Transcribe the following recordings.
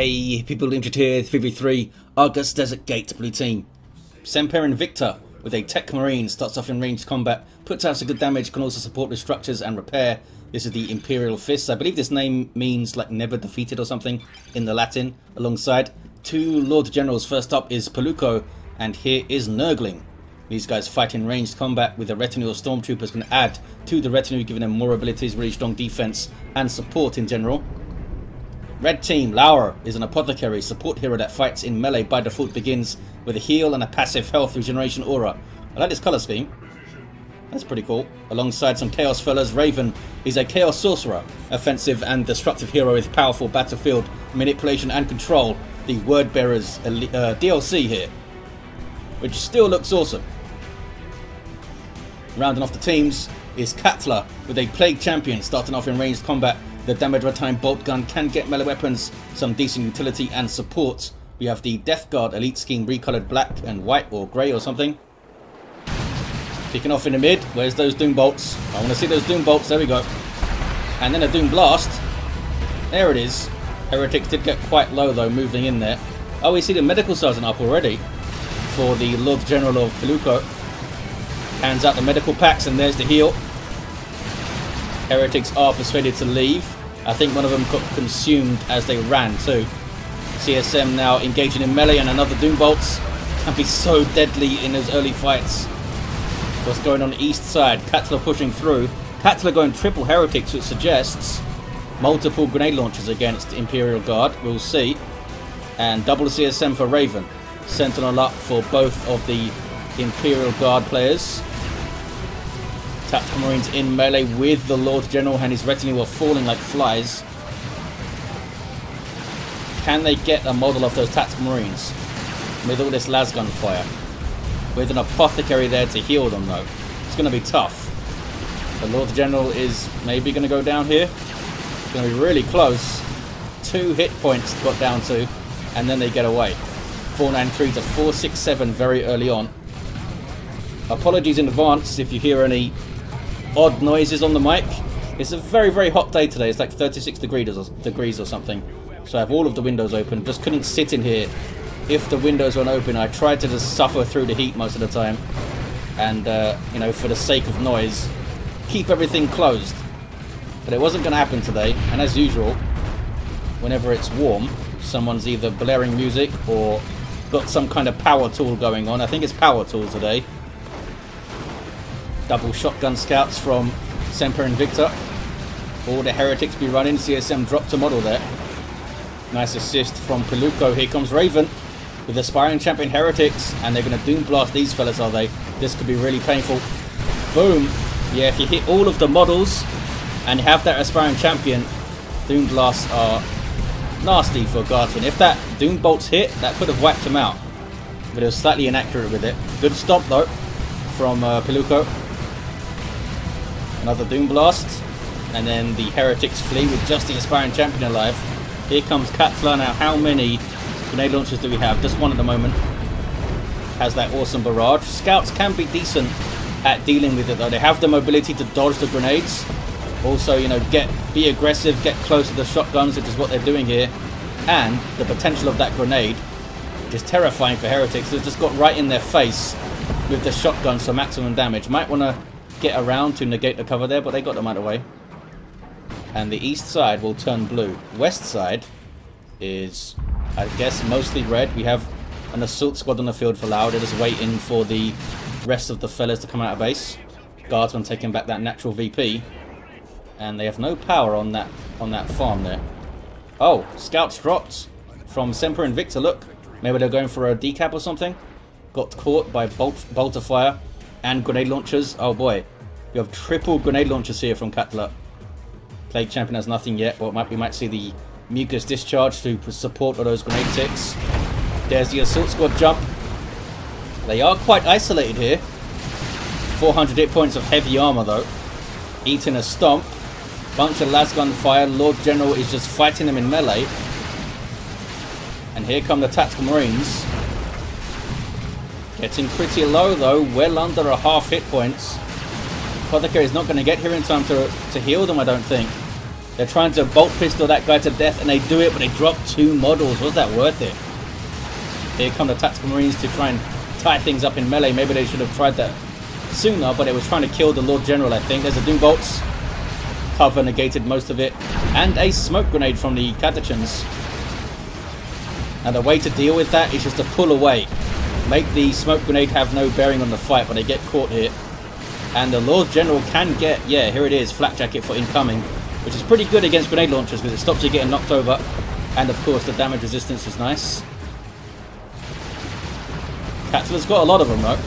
Hey, people into tier 3v3, Argus Desert Gate, blue team. SemperInvicta with a Techmarine starts off in ranged combat, puts out some good damage, can also support with structures and repair. This is the Imperial Fist. I believe this name means like never defeated or something in the Latin. Alongside two Lord Generals. First up is Piluco, and here is Nurgling. These guys fight in ranged combat with a retinue of stormtroopers, can add to the retinue, giving them more abilities, really strong defense and support in general. Red team, Laur is an Apothecary, support hero that fights in melee by default, begins with a heal and a passive health regeneration aura. I like this color scheme. That's pretty cool. Alongside some Chaos fellas, Raven is a Chaos Sorcerer, offensive and destructive hero with powerful battlefield manipulation and control. The Word Bearers DLC here, which still looks awesome. Rounding off the teams is Katla with a Plague Champion, starting off in ranged combat. The damage over time bolt gun can get melee weapons some decent utility and support. We have the Death Guard elite scheme, recolored black and white or grey or something. Kicking off in the mid. Where's those Doom Bolts? I want to see those Doom Bolts. There we go. And then a Doom Blast. There it is. Heretics did get quite low though, moving in there. Oh, we see the Medical Sergeant up already for the Lord General of Piluco. Hands out the medical packs, and there's the heal. Heretics are persuaded to leave. I think one of them got consumed as they ran too. CSM now engaging in melee, and another Doom Bolts can be so deadly in those early fights. What's going on east side? Katla pushing through. Katla going triple Heretics, which suggests multiple grenade launchers against Imperial Guard. We'll see. And double CSM for Raven. Sentinel up for both of the Imperial Guard players. Tactical Marines in melee with the Lord General and his retinue are falling like flies. Can they get a model of those Tactical Marines with all this lasgun fire? With an Apothecary there to heal them though. It's going to be tough. The Lord General is maybe going to go down here. It's going to be really close. 2 hit points got down to, and then they get away. 493 to 467 very early on. Apologies in advance if you hear any odd noises on the mic. It's a very, very hot day today. It's like 36 degrees or something. So I have all of the windows open. Just couldn't sit in here if the windows weren't open. I tried to just suffer through the heat most of the time. And, you know, for the sake of noise, keep everything closed. But it wasn't going to happen today. And as usual, whenever it's warm, someone's either blaring music or got some kind of power tool going on. I think it's power tool today. Double shotgun scouts from SemperInvicta. All the Heretics be running. CSM dropped a model there. Nice assist from Piluco. Here comes Raven with aspiring champion Heretics, and they're going to Doom Blast these fellas, are they? This could be really painful. Boom. Yeah, if you hit all of the models and you have that aspiring champion, Doom Blasts are nasty for Guardsmen. If that Doom Bolt's hit, that could have wiped them out. But it was slightly inaccurate with it. Good stop though from Piluco. Another Doom Blast, and then the Heretics flee with just the aspiring champion alive. Here comes Katla. Now, how many grenade launchers do we have? Just one at the moment. Has that awesome barrage. Scouts can be decent at dealing with it though. They have the mobility to dodge the grenades. Also, you know, be aggressive, get close to the shotguns, which is what they're doing here. And the potential of that grenade, which is terrifying for Heretics. They've just got right in their face with the shotgun, so maximum damage. Might want to get around to negate the cover there, but they got them out of the way. And the east side will turn blue. West side is, I guess, mostly red. We have an assault squad on the field for Loud. They're just waiting for the rest of the fellas to come out of base. Guardsmen taking back that natural VP. And they have no power on that farm there. Oh, scouts dropped from SemperInvicta. Look, maybe they're going for a decap or something. Got caught by bolter fire and grenade launchers. Oh boy, we have triple grenade launchers here from Katla. Plague Champion has nothing yet, but we might see the mucus discharge to support all those grenade ticks. There's the assault squad jump. They are quite isolated here. 400 hit points of heavy armor though. Eating a stomp. Bunch of lasgun fire. Lord General is just fighting them in melee. And here come the Tactical Marines. Getting pretty low though, well under a half hit points. Apothecary is not going to get here in time to heal them, I don't think. They're trying to bolt pistol that guy to death, and they do it, but they drop two models. Was that worth it? Here come the tactical marines to try and tie things up in melee. Maybe they should have tried that sooner, but they were trying to kill the Lord General, I think. There's a Doom Bolts. Cover negated most of it. And a smoke grenade from the Catechins. Now the way to deal with that is just to pull away. Make the smoke grenade have no bearing on the fight, but they get caught here. And the Lord General can get, yeah, here it is, Flak Jacket for incoming, which is pretty good against grenade launchers because it stops you getting knocked over. And of course the damage resistance is nice. Katla's got a lot of them though.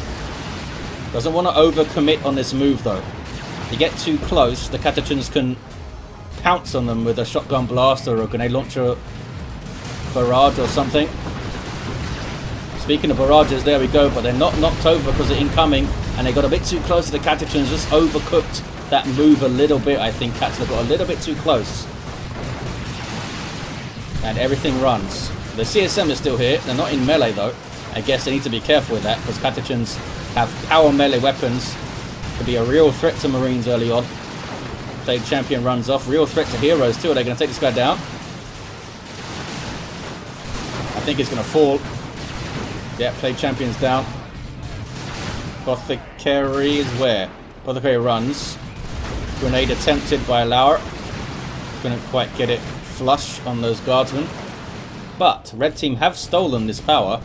Doesn't want to overcommit on this move though. If you get too close, the Catechins can pounce on them with a shotgun blast or a grenade launcher barrage or something. Speaking of barrages, there we go, but they're not knocked over because they're incoming, and they got a bit too close to the Catechins, just overcooked that move a little bit, I think. Katla got a little bit too close. And everything runs. The CSM is still here. They're not in melee, though. I guess they need to be careful with that, because Catechins have power melee weapons. Could be a real threat to Marines early on. Plague Champion runs off. Real threat to heroes, too. Are they going to take this guy down? I think he's going to fall. Yeah, Plague Champion's down. Apothecary is where? Apothecary runs. Grenade attempted by Laur. Couldn't quite get it flush on those guardsmen. But Red Team have stolen this power.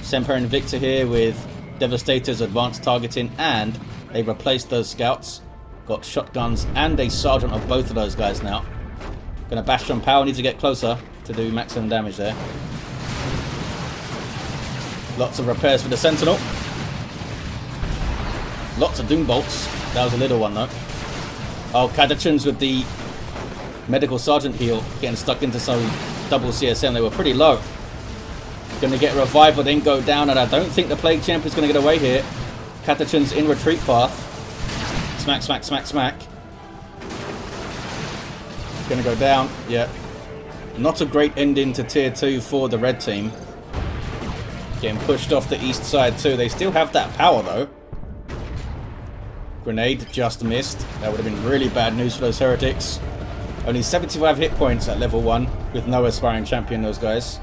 SemperInvicta here with Devastator's advanced targeting, and they replaced those scouts. Got shotguns and a sergeant of both of those guys now. Gonna bash on power, needs to get closer to do maximum damage there. Lots of repairs for the Sentinel. Lots of Doom Bolts. That was a little one, though. Oh, Catechins with the Medical Sergeant heal getting stuck into some double CSM. They were pretty low. Going to get Revival, then go down, and I don't think the Plague Champion's going to get away here. Catechins in retreat path. Smack, smack, smack, smack. Going to go down. Yeah. Not a great ending to Tier 2 for the Red Team. Getting pushed off the east side too. They still have that power though. Grenade just missed. That would have been really bad news for those heretics. Only 75 hit points at level 1 with no Aspiring Champion, those guys.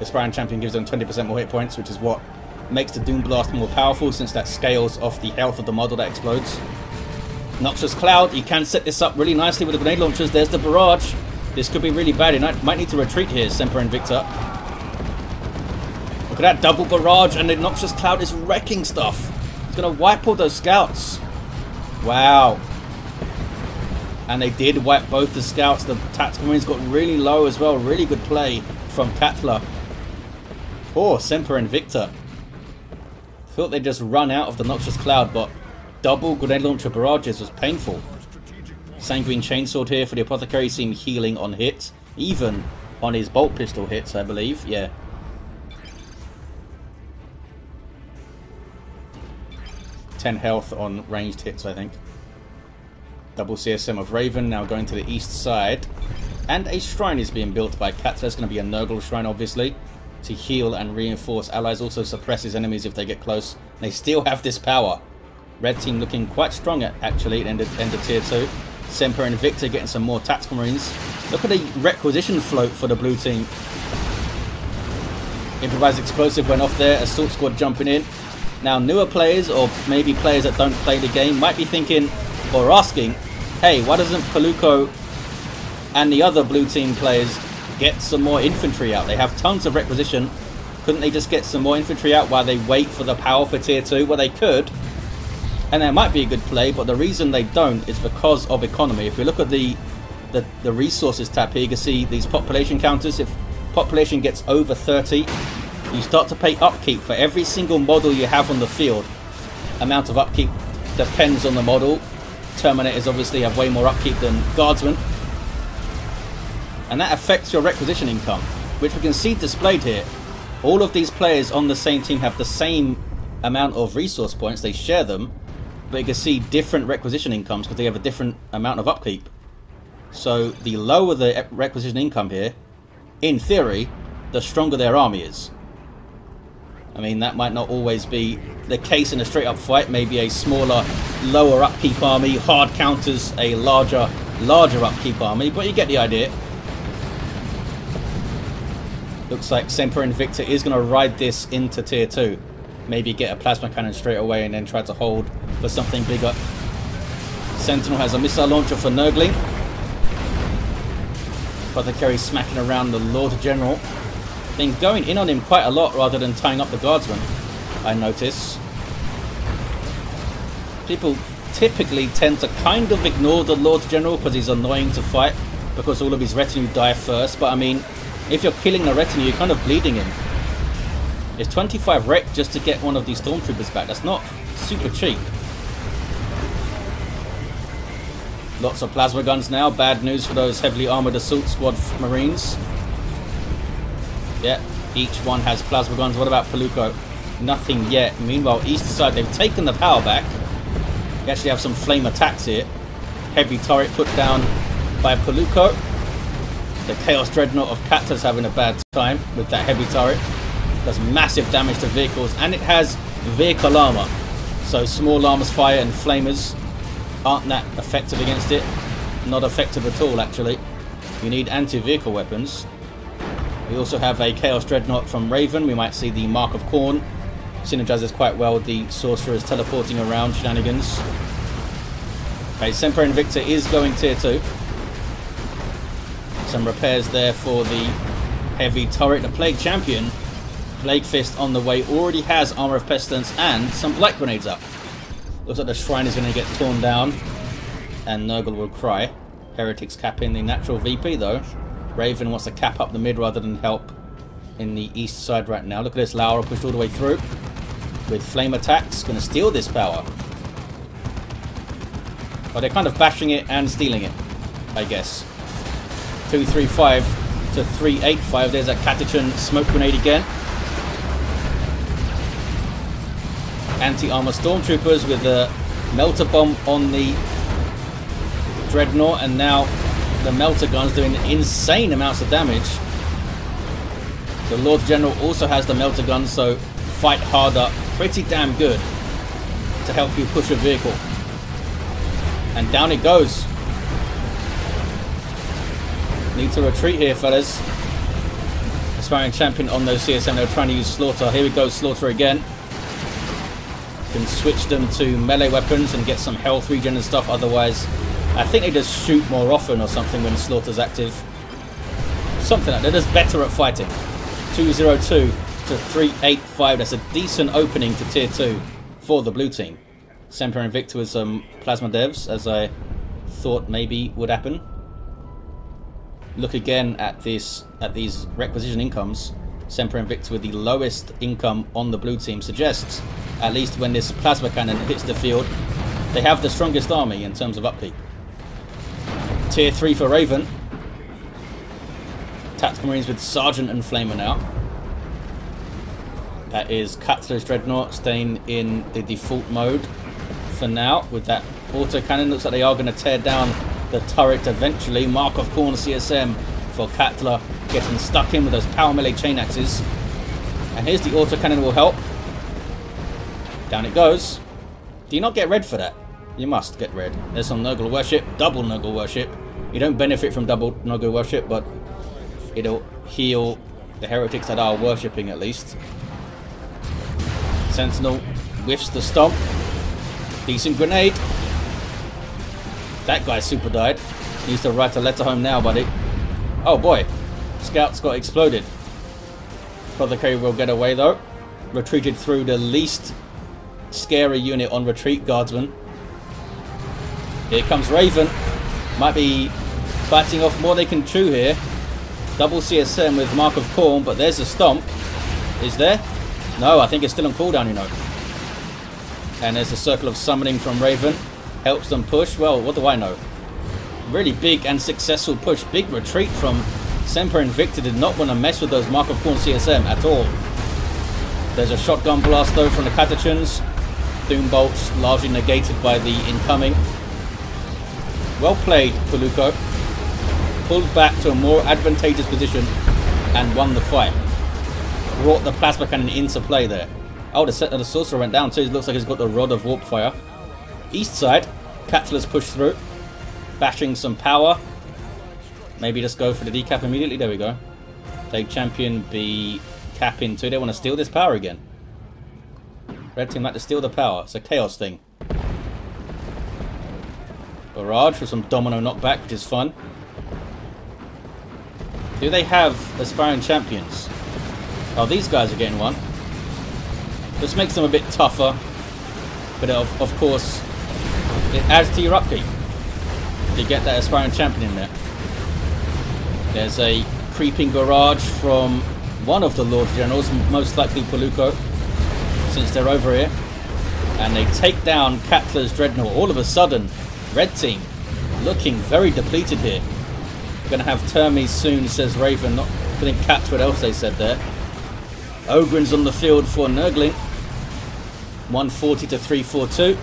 Aspiring Champion gives them 20% more hit points, which is what makes the Doom Blast more powerful since that scales off the health of the model that explodes. Noxious Cloud, you can set this up really nicely with the grenade launchers. There's the barrage. This could be really bad. And I might need to retreat here, SemperInvicta. Look at that double barrage, and the Noxious Cloud is wrecking stuff. It's going to wipe all those scouts. Wow. And they did wipe both the scouts. The Tactical Marines got really low as well. Really good play from Katla. Poor SemperInvicta. Thought they'd just run out of the Noxious Cloud, but double grenade launcher barrages was painful. Sanguine Chainsword here for the Apothecary seemed healing on hit. Even on his bolt pistol hits, I believe. Yeah. Health on ranged hits, I think. Double CSM of Raven now going to the east side, and a shrine is being built by Katla. It's going to be a Nurgle Shrine, obviously, to heal and reinforce allies. Also suppresses enemies if they get close. They still have this power. Red Team looking quite strong at actually at end of Tier 2. SemperInvicta getting some more Tactical Marines. Look at the requisition float for the blue team. Improvised explosive went off there. Assault squad jumping in. Now, newer players, or maybe players that don't play the game, might be thinking or asking, hey, why doesn't Piluco and the other blue team players get some more infantry out? They have tons of requisition. Couldn't they just get some more infantry out while they wait for the power for Tier 2? Well, they could, and that might be a good play, but the reason they don't is because of economy. If we look at the resources tab here, you can see these population counters. If population gets over 30, you start to pay upkeep for every single model you have on the field. Amount of upkeep depends on the model. Terminators obviously have way more upkeep than guardsmen. And that affects your requisition income, which we can see displayed here. All of these players on the same team have the same amount of resource points. They share them, but you can see different requisition incomes because they have a different amount of upkeep. So the lower the requisition income here, in theory, the stronger their army is. I mean, that might not always be the case in a straight-up fight. Maybe a smaller, lower upkeep army, hard counters a larger larger upkeep army, but you get the idea. Looks like SemperInvicta is going to ride this into tier 2. Maybe get a plasma cannon straight away and then try to hold for something bigger. Sentinel has a missile launcher for Nurgling. Apothecary smacking around the Lord General. Been going in on him quite a lot rather than tying up the guardsman, I notice. People typically tend to kind of ignore the Lord General because he's annoying to fight, because all of his retinue die first, but I mean, if you're killing the retinue, you're kind of bleeding him. It's 25 rep just to get one of these stormtroopers back. That's not super cheap. Lots of plasma guns now. Bad news for those heavily armoured assault squad marines. Yeah, each one has plasma guns. What about Piluco? Nothing yet. Meanwhile, east side, they've taken the power back. They actually have some flame attacks here. Heavy turret put down by Piluco. The Chaos Dreadnought of Katla's having a bad time with that heavy turret. Does massive damage to vehicles, and it has vehicle armor. So small arms fire and flamers aren't that effective against it. Not effective at all, actually. You need anti-vehicle weapons. We also have a Chaos Dreadnought from Raven. We might see the Mark of Khorne. Synergizes quite well with the Sorcerer's teleporting around shenanigans. Okay, SemperInvicta is going tier 2. Some repairs there for the heavy turret. The Plague Champion, Plague Fist on the way, already has Armor of Pestilence and some Light Grenades up. Looks like the Shrine is going to get torn down, and Nurgle will cry. Heretics cap in the natural VP though. Raven wants to cap up the mid rather than help in the east side right now. Look at this, Laur pushed all the way through with flame attacks. Going to steal this power. Well, they're kind of bashing it and stealing it, I guess. 235 to 385. There's a Catachin smoke grenade again. Anti-armor stormtroopers with a melter bomb on the dreadnought, and now the melter guns doing insane amounts of damage. The Lord General also has the melter guns, so fight harder, pretty damn good to help you push a vehicle. And down it goes. Need to retreat here, fellas. Aspiring champion on those CSM. They're trying to use slaughter. Here we go, slaughter again. Can switch them to melee weapons and get some health regen and stuff. Otherwise, I think they just shoot more often or something when slaughter's active. Something like that. They're just better at fighting. 202 to 385. That's a decent opening to tier 2 for the blue team. SemperInvicta with some plasma devs, as I thought maybe would happen. Look again at these requisition incomes. SemperInvicta with the lowest income on the blue team suggests, at least when this plasma cannon hits the field, they have the strongest army in terms of upkeep. Tier 3 for Raven. Tactical Marines with Sergeant and Flamer now. That is Katla's Dreadnought staying in the default mode for now with that auto cannon. Looks like they are going to tear down the turret eventually. Mark of Khorne CSM for Katla, getting stuck in with those power melee chain axes. And here's the autocannon will help. Down it goes. Do you not get red for that? You must get red. There's some Nurgle worship, double Nurgle worship. You don't benefit from double Nurgle worship, but it'll heal the heretics that are worshipping at least. Sentinel whiffs the stomp. Decent grenade. That guy super died. Needs to write a letter home now, buddy. Oh boy. Scouts got exploded. Apothecary will get away though. Retreated through the least scary unit on retreat, guardsman. Here comes Raven. Might be biting off more they can chew here. Double CSM with Mark of Khorne, but there's a stomp. Is there? No, I think it's still on cooldown, you know. And there's a circle of summoning from Raven. Helps them push. Well, what do I know? Really big and successful push. Big retreat from SemperInvicta. Did not want to mess with those Mark of Khorne CSM at all. There's a shotgun blast though from the Catachins. Doom bolts largely negated by the incoming. Well played, Piluco. Pulled back to a more advantageous position and won the fight. Brought the plasma cannon into play there. Oh, the sorcerer went down too. It looks like he's got the Rod of Warpfire. East side, Katla's pushed through. bashing some power. Maybe just go for the decap immediately. There we go. Take champion B, cap into. They want to steal this power again. Red team like to steal the power. It's a chaos thing. Barrage for some domino knockback, which is fun. Do they have aspiring champions? Oh, these guys are getting one. This makes them a bit tougher. But of course, it adds to your upkeep. You get that aspiring champion in there. There's a creeping barrage from one of the Lord Generals, most likely Piluco, since they're over here. And they take down Katla's Dreadnought. All of a sudden, Red Team looking very depleted here. We're going to have Termes soon, says Raven. Not going to catch what else they said there. Ogren's on the field for Nurgling. 140 to 342.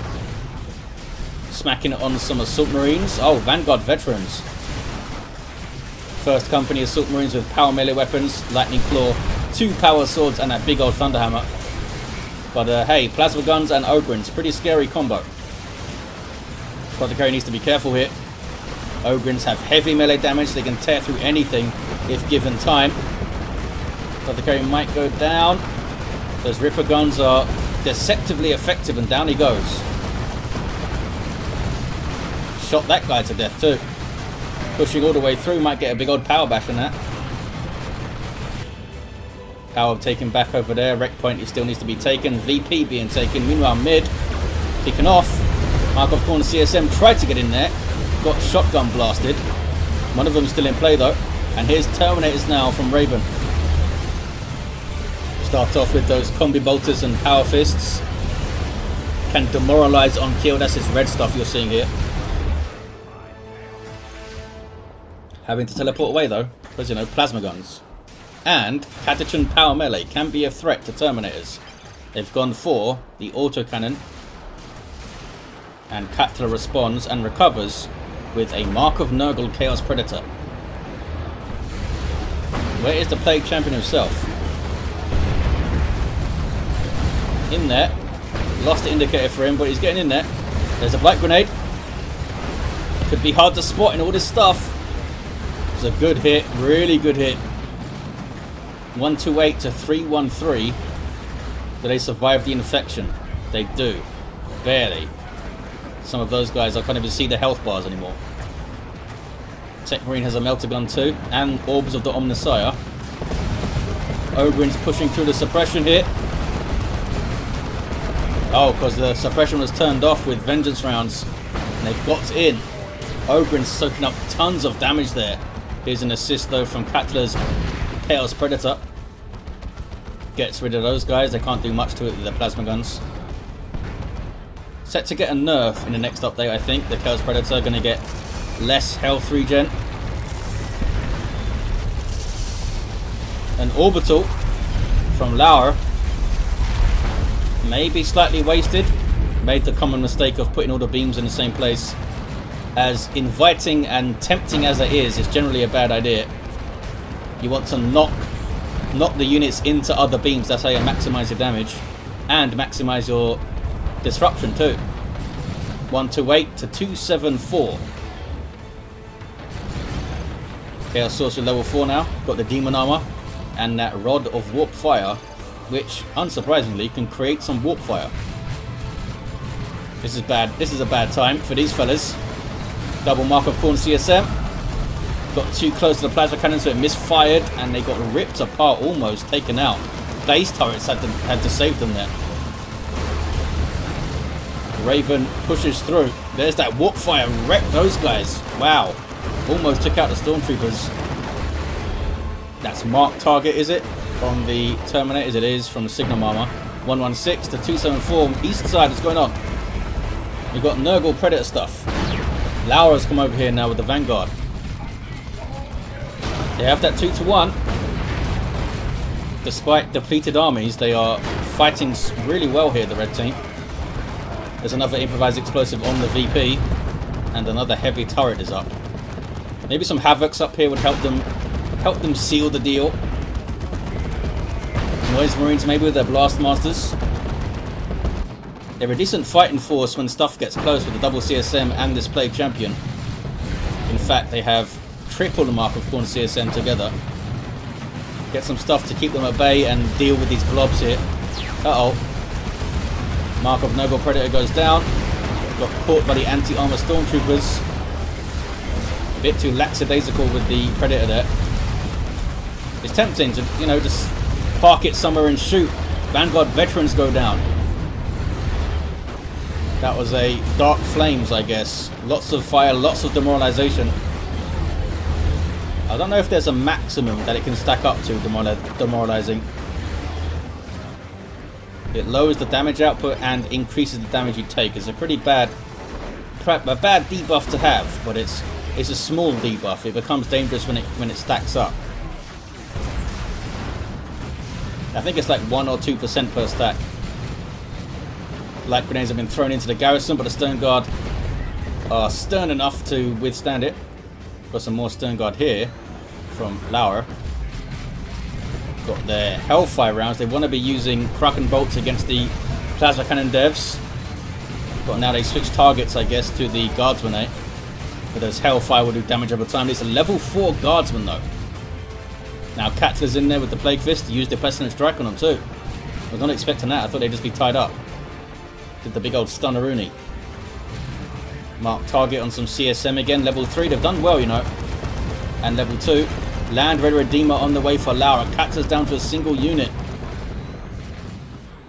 Smacking it on some Assault Marines. Oh, Vanguard Veterans. First company Assault Marines with power melee weapons, Lightning Claw, two power swords and that big old Thunderhammer. But hey, Plasma Guns and Ogrins, pretty scary combo. Apothecary needs to be careful here. Ogrins have heavy melee damage, they can tear through anything if given time. Apothecary might go down. Those Ripper Guns are deceptively effective and down he goes. Shot that guy to death too. Pushing all the way through, might get a big old power bash in that. Power taken back over there. Rec point, it still needs to be taken. VP being taken. Meanwhile, mid kicking off. Mark of Khorne CSM tried to get in there. Got shotgun blasted. One of them still in play though. And here's Terminators now from Raven. Start off with those Combi Bolters and Power Fists. Can demoralize on kill. That's his red stuff you're seeing here. Having to teleport away though, because you know, plasma guns. And Katachan Power Melee can be a threat to Terminators. They've gone for the autocannon. And Katla responds and recovers with a Mark of Nurgle Chaos Predator. Where is the Plague Champion himself? In there. Lost the indicator for him, but he's getting in there. There's a Blight Grenade. Could be hard to spot in all this stuff. A good hit, really good hit. 128 to 313. Do they survive the infection? They do. Barely. Some of those guys, I can't even see the health bars anymore. Techmarine has a melter gun too, and Orbs of the Omnissiah. Ogrin's pushing through the suppression here. Oh, because the suppression was turned off with vengeance rounds. And they've got in. Ogrin's soaking up tons of damage there. Here's an assist though from Katla's Chaos Predator. Gets rid of those guys. They can't do much to it with their plasma guns. Set to get a nerf in the next update, I think. The Chaos Predator are going to get less health regen. An orbital from Laur. Maybe slightly wasted. Made the common mistake of putting all the beams in the same place. As inviting and tempting as it is, it's generally a bad idea. You want to knock the units into other beams. That's how you maximize your damage and maximize your disruption too. 128 to 274. Chaos Sorcerer level 4 now. Got the Demon Armor and that Rod of Warp Fire, which unsurprisingly can create some warp fire. This is bad. This is a bad time for these fellas. Double Mark of Khorne CSM. Got too close to the plasma cannon, so it misfired, and they got ripped apart, almost taken out. Base turrets had to save them there. Raven pushes through. There's that warp fire. Wrecked those guys. Wow. Almost took out the stormtroopers. That's marked target, is it? From the Terminators, it is, from the Signum Armor. 116 to 274. East side, what's going on? We've got Nurgle Predator stuff. Laura's come over here now with the Vanguard. They have that 2-to-1. Despite depleted armies, they are fighting really well here, the red team. There's another improvised explosive on the VP. And another heavy turret is up. Maybe some Havocs up here would help them seal the deal. Noise Marines maybe with their Blastmasters. They're a decent fighting force when stuff gets close with the double CSM and this Plague Champion. fact they have triple the Mark of Khorne CSM together. Get some stuff to keep them at bay and deal with these blobs here. Uh-oh. Mark of Nurgle Predator goes down. Got caught by the anti-armor Stormtroopers. A bit too lackadaisical with the Predator there. It's tempting to, you know, just park it somewhere and shoot. Vanguard veterans go down. That was a Dark Flames, I guess. Lots of fire, lots of demoralization. I don't know if there's a maximum that it can stack up to demoralizing. It lowers the damage output and increases the damage you take. It's a pretty bad debuff to have, but it's a small debuff. It becomes dangerous when it stacks up. I think it's like 1 or 2% per stack. Light grenades have been thrown into the garrison, but the Stern Guard are stern enough to withstand it. Got some more Stern Guard here from Laur. Got their Hellfire rounds. They want to be using Kraken Bolts against the Plasma Cannon devs. But now they switch targets, I guess, to the Guardsmen, eh? But those Hellfire will do damage over time. It's a level 4 Guardsman, though. Now Katla's in there with the Plague Fist. Used the Pestilence strike on them, too. I was not expecting that. I thought they'd just be tied up. Did the big old stunneroony. Mark target on some CSM again. Level 3. They've done well, you know. And level 2. Land Red Redeemer on the way for Laura. Katla's down to a single unit.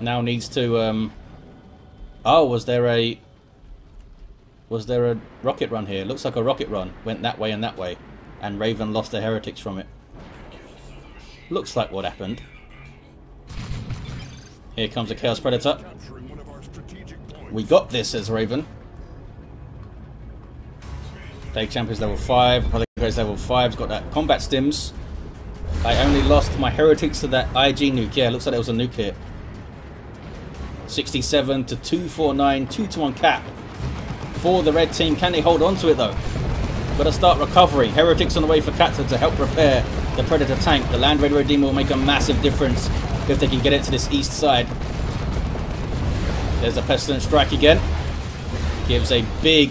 Now needs to... Oh, was there a rocket run here? Looks like a rocket run. Went that way and that way. And Raven lost the heretics from it. Looks like what happened. Here comes a Chaos Predator. We got this, says Raven. Day Champion's level 5. Apothecary's level 5. It's got that Combat Stims. I only lost my heretics to that IG nuke. Yeah, looks like there was a nuke here. 67 to 249. 2-1 cap for the red team. Can they hold on to it, though? Got to start recovery. Heretics on the way for Katla to help repair the Predator tank. The Land Red Redeemer will make a massive difference if they can get it to this east side. There's a Pestilence strike again. Gives a big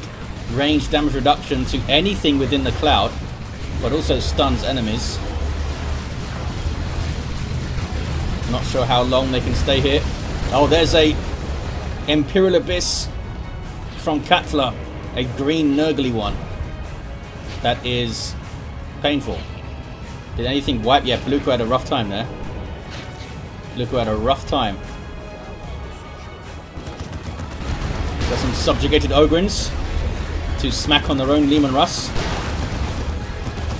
range damage reduction to anything within the cloud, but also stuns enemies. Not sure how long they can stay here. Oh, there's a Imperial Abyss from Katla. A green Nurgly one. That is painful. Did anything wipe? Yeah, Piluco had a rough time there. Piluco had a rough time. Got some subjugated Ogrins to smack on their own Leman Russ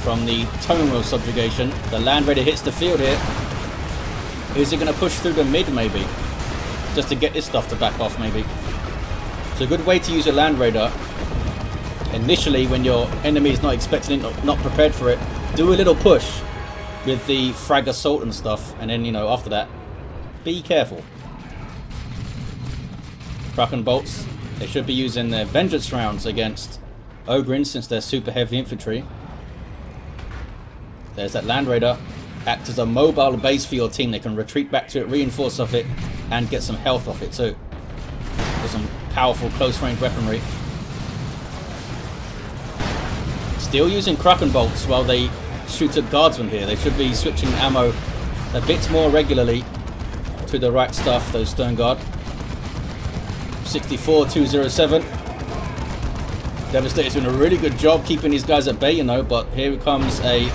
from the Tonewheel Subjugation. The Land Raider hits the field here. Is he going to push through the mid, maybe? Just to get this stuff to back off, maybe. It's a good way to use a Land Raider. Initially, when your enemy is not expecting it, not prepared for it, do a little push with the Frag Assault and stuff. And then, you know, after that, be careful. Kraken Bolts. They should be using their vengeance rounds against Ogryn since they're super heavy infantry. There's that Land Raider. Act as a mobile base for your team. They can retreat back to it, reinforce off it, and get some health off it too. With some powerful close range weaponry. Still using Kraken Bolts while they shoot at Guardsmen here. They should be switching ammo a bit more regularly to the right stuff, those Stern Guard. 64-207. Devastator's doing a really good job keeping these guys at bay, you know, but here comes a...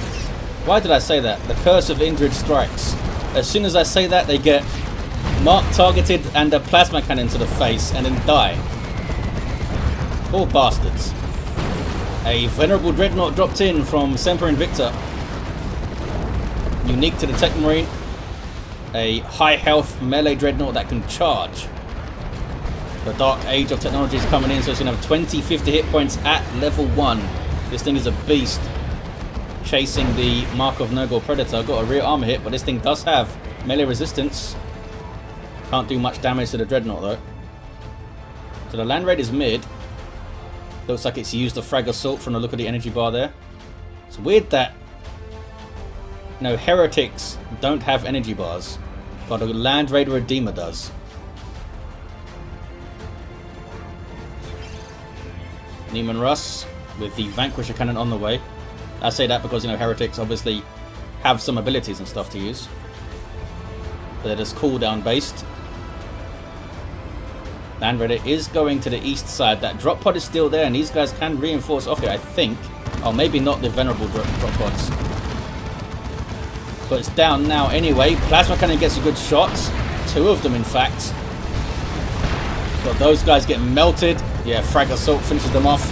Why did I say that? The Curse of Indrid strikes. As soon as I say that, they get Mark targeted and a Plasma Cannon to the face and then die. Poor bastards. A Venerable Dreadnought dropped in from SemperInvicta. Unique to the Techmarine. A high health melee Dreadnought that can charge. The Dark Age of Technology is coming in, so it's going to have 20-50 hit points at level 1. This thing is a beast. Chasing the Mark of Nurgle Predator. Got a rear armor hit, but this thing does have melee resistance. Can't do much damage to the Dreadnought, though. So the Land Raid is mid. Looks like it's used the Frag Assault from the look of the energy bar there. It's weird that... No, Heretics don't have energy bars, but the Land Raid Redeemer does. Leman Russ with the Vanquisher Cannon on the way. I say that because, you know, Heretics obviously have some abilities and stuff to use, but it is cooldown based. Land Raider is going to the east side. That drop pod is still there, and these guys can reinforce off here, I think. Oh, maybe not the venerable drop pods. But it's down now anyway. Plasma Cannon gets a good shot. Two of them, in fact. But those guys get melted. Yeah, Frag Assault finishes them off.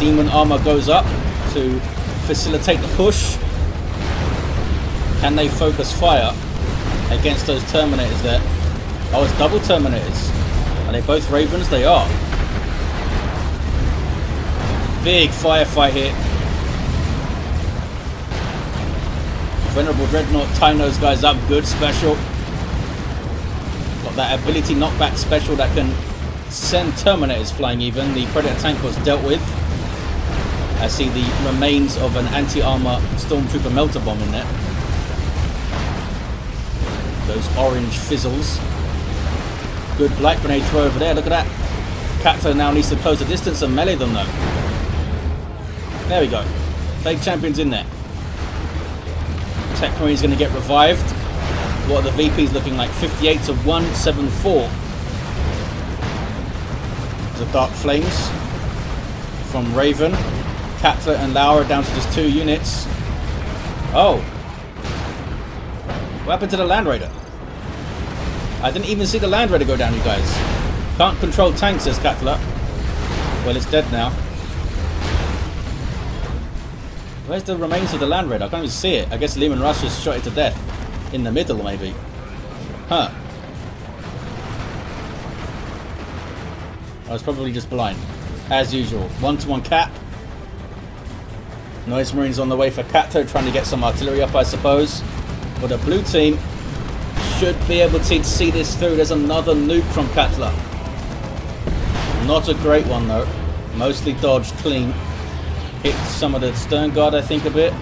Demon Armor goes up to facilitate the push. Can they focus fire against those Terminators there? Oh, it's double Terminators. Are they both Ravens? They are. Big firefight here. Venerable Dreadnought tying those guys up. Good special. Got that ability knockback special that can send Terminators flying even. The Predator tank was dealt with. I see the remains of an anti-armor Stormtrooper melter bomb in there. Those orange fizzles. Good Blight Grenade throw over there, look at that. Katla now needs to close the distance and melee them though. There we go. Plague Champion's in there. Techmarine's going to get revived. What are the VPs looking like? 58 to 174. The Dark Flames from Raven. Katla and Laur down to just 2 units. Oh. What happened to the Land Raider? I didn't even see the Land Raider go down, you guys. Can't control tanks, says Katla. Well, it's dead now. Where's the remains of the Land Raider? I can't even see it. I guess Leman Russ just shot it to death. In the middle, maybe. Huh. I was probably just blind. As usual. 1-to-1 cap. Noise Marines on the way for Katla, trying to get some artillery up, I suppose. But the blue team should be able to see this through. There's another nuke from Katla. Not a great one though. Mostly dodged clean. Hit some of the stern guard, I think, a bit.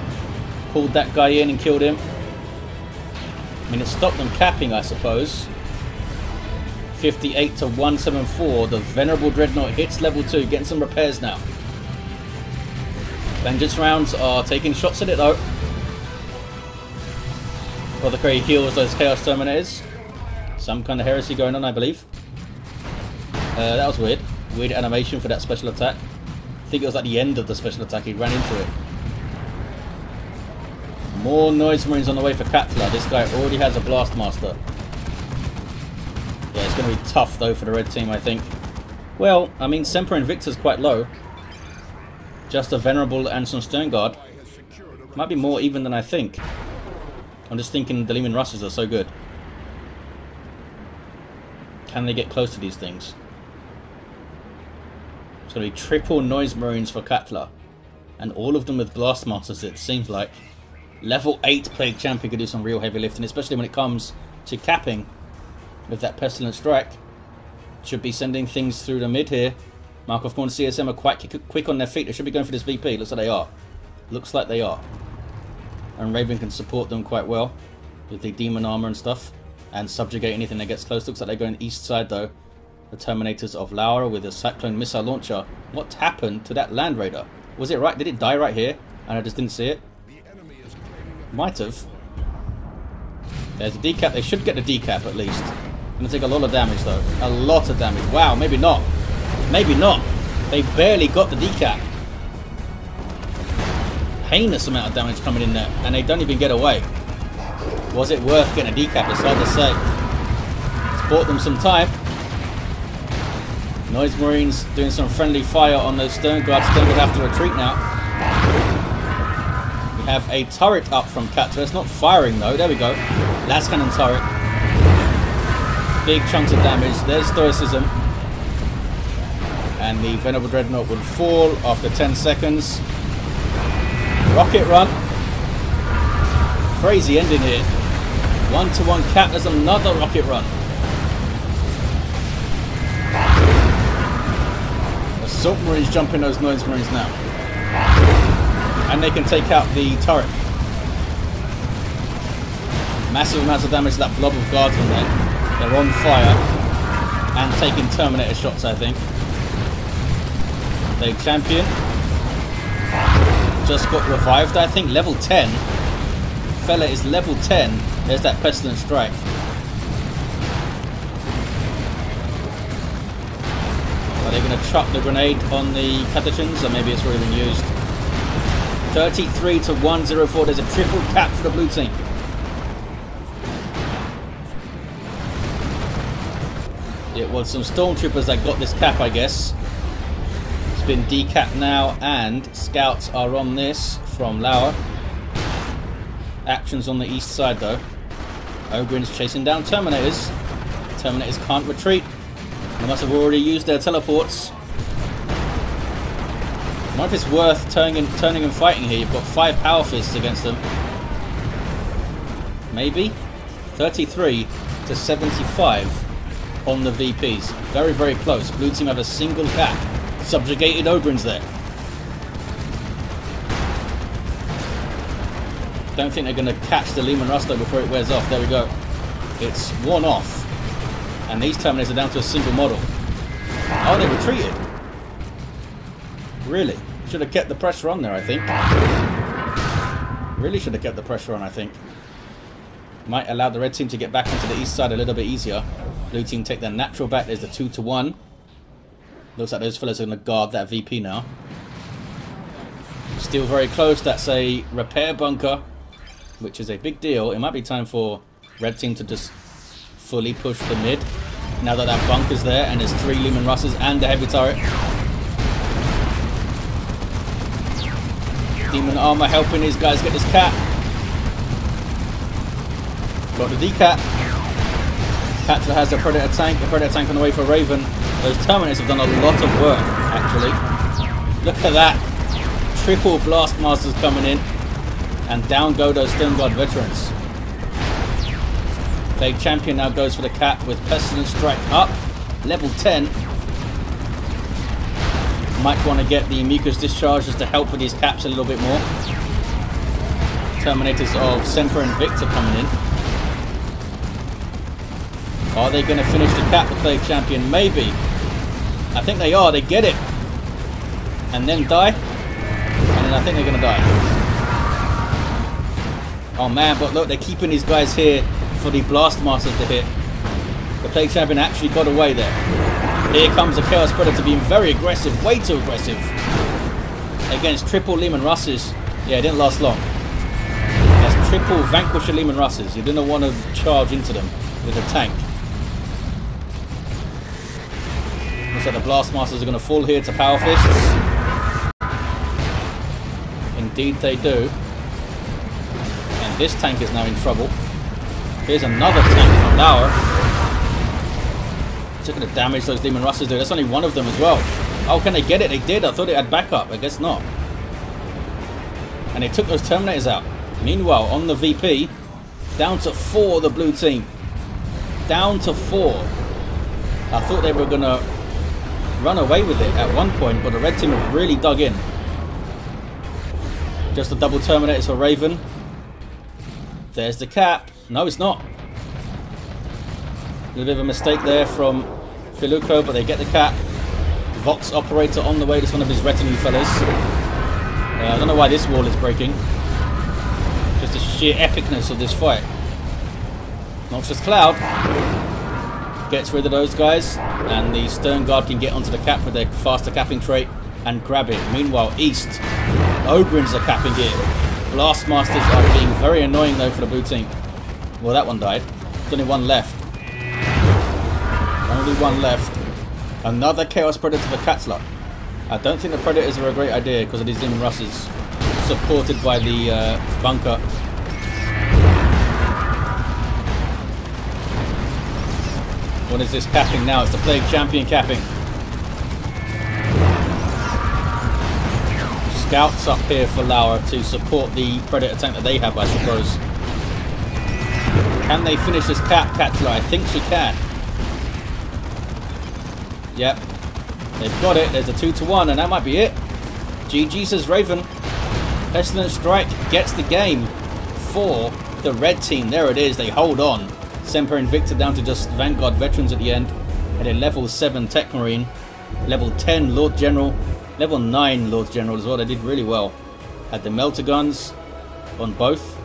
Pulled that guy in and killed him. I mean, it stopped them capping, I suppose. 58 to 174. The Venerable Dreadnought hits level 2. Getting some repairs now. Vengeance rounds are taking shots at it though. Apothecary heals those Chaos Terminators. Some kind of heresy going on, I believe. That was weird. Weird animation for that special attack. I think it was at the end of the special attack. He ran into it. More Noise Marines on the way for Katla. This guy already has a Blastmaster. Yeah, it's going to be tough, though, for the red team, I think. Well, I mean, SemperInvicta's quite low. Just a Venerable and some Stern Guard. Might be more even than I think. I'm just thinking the Leman Russes are so good. Can they get close to these things? It's going to be triple Noise Marines for Katla. And all of them with Blastmasters, it seems like. Level 8 Plague Champion could do some real heavy lifting, especially when it comes to capping with that Pestilence strike. Should be sending things through the mid here. Mark of Khorne CSM are quite quick on their feet. They should be going for this VP. Looks like they are. Looks like they are. And Raven can support them quite well with the Demon Armor and stuff. And subjugate anything that gets close. Looks like they're going east side though. The Terminators of Laura with a Cyclone Missile Launcher. What happened to that Land Raider? Was it right? Did it die right here? And I just didn't see it? Might have. There's a decap. They should get the decap at least. Gonna take a lot of damage though. A lot of damage. Wow, maybe not. Maybe not. They barely got the decap. Heinous amount of damage coming in there, and they don't even get away. Was it worth getting a decap? It's hard to say. It's bought them some time. Noise Marines doing some friendly fire on those Stern Guards. Stern Guard have to retreat now. We have a turret up from Katla. It's not firing though. There we go. Last cannon turret. Big chunks of damage. There's Stoicism. And the Venerable Dreadnought would fall after 10 seconds. Rocket run. Crazy ending here. 1-to-1 cap. There's another rocket run. Assault Marines jumping those Noise Marines now. And they can take out the turret. Massive amounts of damage to that blob of guards on there. They're on fire. And taking Terminator shots, I think. They champion. Just got revived, I think. Level 10. Fella is level 10. There's that Pestilence strike. Are they going to chuck the grenade on the Catechins? Or maybe it's already been used. 33 to 104. There's a triple cap for the blue team. It was some Stormtroopers that got this cap, I guess. It's been decapped now, and Scouts are on this from Laur. Actions on the east side, though. Ogrin's chasing down Terminators. Terminators can't retreat. They must have already used their teleports. I wonder if it's worth turning and fighting here. You've got 5 Power Fists against them. Maybe? 33 to 75. On the VPs. Very, very close. Blue team have a single cap. Subjugated Ogryns there. Don't think they're going to catch the Leman Russ before it wears off. There we go. It's worn off. And these Terminators are down to a single model. Oh, they retreated. Really? Should have kept the pressure on there, I think. Really should have kept the pressure on, I think. Might allow the red team to get back onto the east side a little bit easier. Blue team take their natural back. There's the 2 to 1. Looks like those fellas are going to guard that VP now. Still very close. That's a repair bunker, which is a big deal. It might be time for red team to just fully push the mid. Now that that bunker's there, and there's 3 Leman Russes and a heavy turret. Demon Armor helping these guys get this cap. Got the decap. Katla has a Predator tank. The Predator tank on the way for Raven. Those Terminators have done a lot of work, actually. Look at that. Triple Blastmasters coming in. And down go those Stem Guard veterans. Plague Champion now goes for the cap with Pestilence Strike up. Level 10. Might want to get the Mucus Discharge just to help with these caps a little bit more. Terminators of SemperInvicta coming in. Are they going to finish the cap, the Plague Champion? Maybe. I think they are. They get it. And then die. And then I think they're going to die. Oh, man. But look, they're keeping these guys here for the Blastmasters to hit. The Plague Champion actually got away there. Here comes the Chaos Predator being very aggressive. Way too aggressive. Against triple Leman Russes. Yeah, it didn't last long. That's triple Vanquisher Leman Russes. You didn't want to charge into them with a tank. So the Blastmasters are going to fall here to Power Fists. Indeed they do. And this tank is now in trouble. Here's another tank from Laur. It's going to damage those Leman Russes there. That's only one of them as well. Oh, can they get it? They did. I thought it had backup. I guess not. And they took those Terminators out. Meanwhile, on the VP, down to 4 the blue team. Down to 4. I thought they were going to run away with it at one point, but the red team have really dug in. Just a double Terminators for Raven. There's the cap. No, it's not. A little bit of a mistake there from Piluco, but they get the cap. Vox Operator on the way. That's one of his retinue fellas. I don't know why this wall is breaking. Just the sheer epicness of this fight. Noxious Cloud gets rid of those guys, and the Stern Guard can get onto the cap with their faster capping trait and grab it. Meanwhile, east, Ogryns are capping gear. Blastmasters are being very annoying though for the blue team. Well, that one died. There's only one left. Only one left. Another Chaos Predator for Katla. I don't think the Predators are a great idea because of these Leman Russes, supported by the bunker. What is this capping now? It's the Plague Champion capping. Scouts up here for Laur to support the Predator tank that they have, I suppose. Can they finish this cap, Katla? I think she can. Yep. They've got it. There's a 2 to 1, and that might be it. GG, says Raven. Pestilence Strike gets the game for the red team. There it is. They hold on. SemperInvicta down to just Vanguard veterans at the end, and a level 7 Techmarine, level 10 Lord General, Level 9 Lord's General as well. They did really well. Had the Melter Guns on both.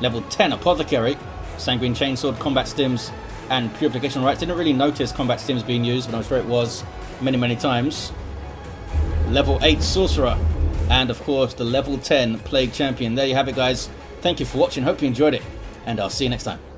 Level 10 Apothecary, Sanguine Chainsword, Combat Stims, and Purification Rites. Didn't really notice Combat Stims being used, but I'm sure it was many, many times. Level 8 Sorcerer, and of course the level 10 Plague Champion. There you have it, guys. Thank you for watching. Hope you enjoyed it, and I'll see you next time.